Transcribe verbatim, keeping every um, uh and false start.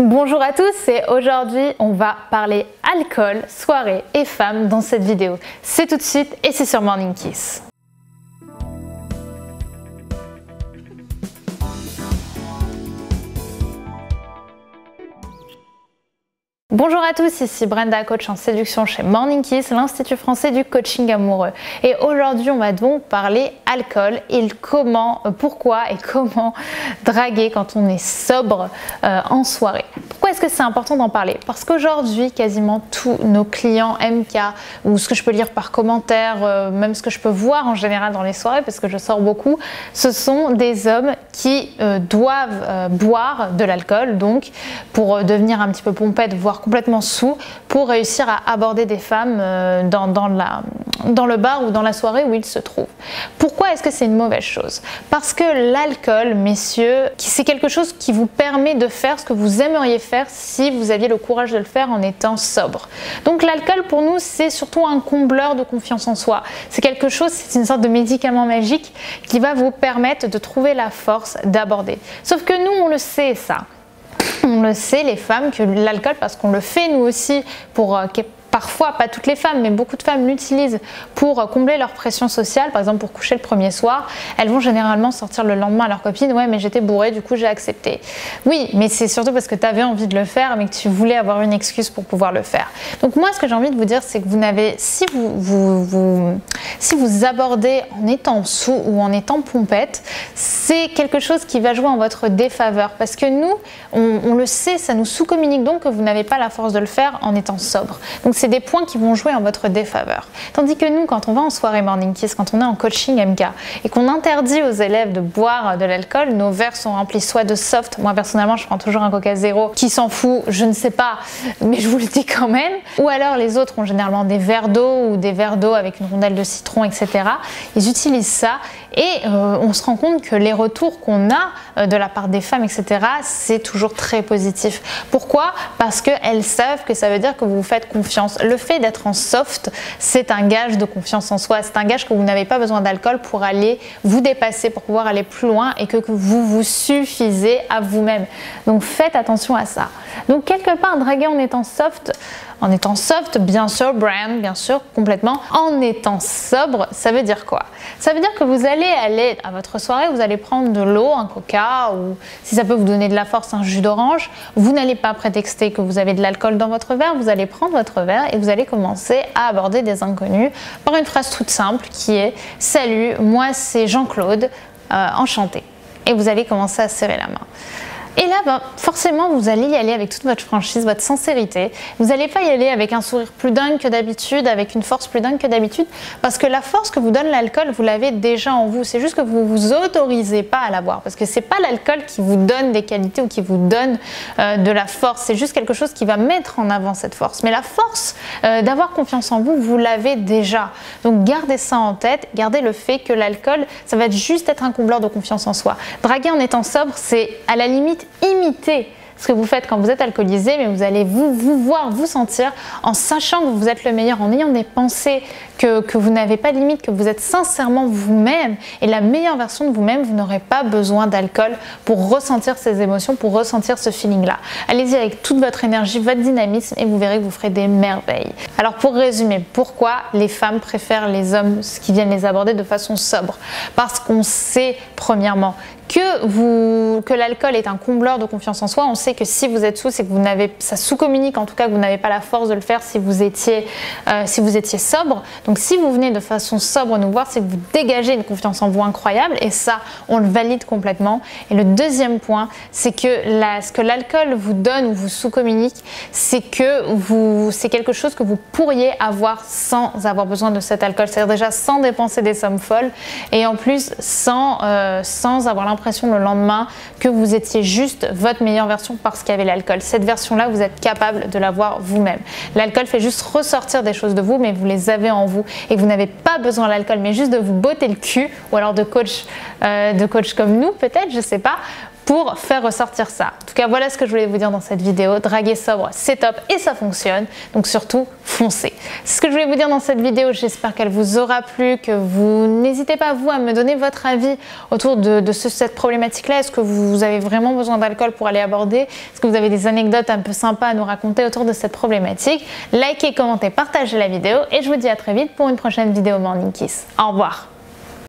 Bonjour à tous et aujourd'hui on va parler alcool, soirée et femmes dans cette vidéo. C'est tout de suite et c'est sur Morning Kiss. Bonjour à tous, ici Brenda, coach en séduction chez Morning Kiss, l'Institut français du coaching amoureux. Et aujourd'hui, on va donc parler alcool et comment, pourquoi et comment draguer quand on est sobre euh, en soirée. Pourquoi est-ce que c'est important d'en parler? Parce qu'aujourd'hui, quasiment tous nos clients M K, ou ce que je peux lire par commentaire, euh, même ce que je peux voir en général dans les soirées, parce que je sors beaucoup, ce sont des hommes qui euh, doivent euh, boire de l'alcool, donc pour euh, devenir un petit peu pompette, voire complètement sous, pour réussir à aborder des femmes dans, dans, la, dans le bar ou dans la soirée où ils se trouvent. Pourquoi est-ce que c'est une mauvaise chose? Parce que l'alcool, messieurs, c'est quelque chose qui vous permet de faire ce que vous aimeriez faire si vous aviez le courage de le faire en étant sobre. Donc l'alcool, pour nous, c'est surtout un combleur de confiance en soi. C'est quelque chose, c'est une sorte de médicament magique qui va vous permettre de trouver la force d'aborder. Sauf que nous, on le sait, ça. On le sait, les femmes, que l'alcool, parce qu'on le fait nous aussi, pour euh, parfois, pas toutes les femmes, mais beaucoup de femmes l'utilisent pour euh, combler leur pression sociale, par exemple pour coucher le premier soir, elles vont généralement sortir le lendemain à leur copine, ouais mais j'étais bourrée, du coup j'ai accepté. Oui, mais c'est surtout parce que tu avais envie de le faire, mais que tu voulais avoir une excuse pour pouvoir le faire. Donc moi, ce que j'ai envie de vous dire, c'est que vous n'avez, si vous, vous, vous, si vous abordez en étant sous ou en étant pompette, c'est quelque chose qui va jouer en votre défaveur, parce que nous, on, on le sait, ça nous sous-communique donc que vous n'avez pas la force de le faire en étant sobre. Donc c'est des points qui vont jouer en votre défaveur. Tandis que nous, quand on va en soirée Morning Kiss, quand on est en coaching M K et qu'on interdit aux élèves de boire de l'alcool, nos verres sont remplis soit de soft, moi personnellement je prends toujours un coca zéro, qui s'en fout, je ne sais pas, mais je vous le dis quand même, ou alors les autres ont généralement des verres d'eau ou des verres d'eau avec une rondelle de citron, et cetera. Ils utilisent ça et euh, on se rend compte que les retours qu'on a de la part des femmes, et cetera, c'est toujours très positif. Pourquoi? Parce qu'elles savent que ça veut dire que vous vous faites confiance. Le fait d'être en soft, c'est un gage de confiance en soi, c'est un gage que vous n'avez pas besoin d'alcool pour aller vous dépasser, pour pouvoir aller plus loin et que vous vous suffisez à vous-même. Donc faites attention à ça. Donc quelque part, draguer en étant soft, en étant soft, bien sûr, brand, bien sûr, complètement, en étant sobre, ça veut dire quoi? Ça veut dire que vous allez aller à votre soirée, vous allez prendre de l'eau, un coca, ou si ça peut vous donner de la force, un jus d'orange, vous n'allez pas prétexter que vous avez de l'alcool dans votre verre, vous allez prendre votre verre et vous allez commencer à aborder des inconnus par une phrase toute simple qui est « Salut, moi c'est Jean-Claude, euh, enchanté ». Et vous allez commencer à serrer la main. Et là, ben, forcément, vous allez y aller avec toute votre franchise, votre sincérité. Vous n'allez pas y aller avec un sourire plus dingue que d'habitude, avec une force plus dingue que d'habitude, parce que la force que vous donne l'alcool, vous l'avez déjà en vous. C'est juste que vous ne vous autorisez pas à l'avoir, parce que ce n'est pas l'alcool qui vous donne des qualités ou qui vous donne euh, de la force. C'est juste quelque chose qui va mettre en avant cette force. Mais la force euh, d'avoir confiance en vous, vous l'avez déjà. Donc, gardez ça en tête. Gardez le fait que l'alcool, ça va juste être un combleur de confiance en soi. Draguer en étant sobre, c'est à la limite imiter ce que vous faites quand vous êtes alcoolisé, mais vous allez vous, vous voir, vous sentir en sachant que vous êtes le meilleur, en ayant des pensées que, que vous n'avez pas de limite, que vous êtes sincèrement vous-même et la meilleure version de vous-même. Vous n'aurez pas besoin d'alcool pour ressentir ces émotions, pour ressentir ce feeling-là. Allez-y avec toute votre énergie, votre dynamisme et vous verrez que vous ferez des merveilles. Alors pour résumer, pourquoi les femmes préfèrent les hommes qui viennent les aborder de façon sobre? Parce qu'on sait premièrement que, vous, que l'alcool est un combleur de confiance en soi. On sait que si vous êtes sous, c'est que vous n'avez, ça sous-communique en tout cas que vous n'avez pas la force de le faire si vous étiez, euh, si vous étiez sobre. Donc si vous venez de façon sobre nous voir, c'est que vous dégagez une confiance en vous incroyable et ça, on le valide complètement. Et le deuxième point, c'est que la, ce que l'alcool vous donne ou vous sous-communique, c'est que vous, c'est quelque chose que vous pourriez avoir sans avoir besoin de cet alcool. C'est-à-dire déjà sans dépenser des sommes folles et en plus sans, euh, sans avoir l'impression l'impression le lendemain que vous étiez juste votre meilleure version parce qu'il y avait l'alcool. Cette version-là, vous êtes capable de l'avoir vous-même. L'alcool fait juste ressortir des choses de vous, mais vous les avez en vous et vous n'avez pas besoin de l'alcool, mais juste de vous botter le cul ou alors de coach, euh, de coach comme nous peut-être, je sais pas, pour faire ressortir ça. En tout cas, voilà ce que je voulais vous dire dans cette vidéo. Draguer sobre, c'est top et ça fonctionne. Donc surtout, foncez. C'est ce que je voulais vous dire dans cette vidéo. J'espère qu'elle vous aura plu, que vous n'hésitez pas, vous, à me donner votre avis autour de, de ce, cette problématique-là. Est-ce que vous avez vraiment besoin d'alcool pour aller aborder? Est-ce que vous avez des anecdotes un peu sympas à nous raconter autour de cette problématique? Likez, commentez, partagez la vidéo et je vous dis à très vite pour une prochaine vidéo Morning Kiss. Au revoir.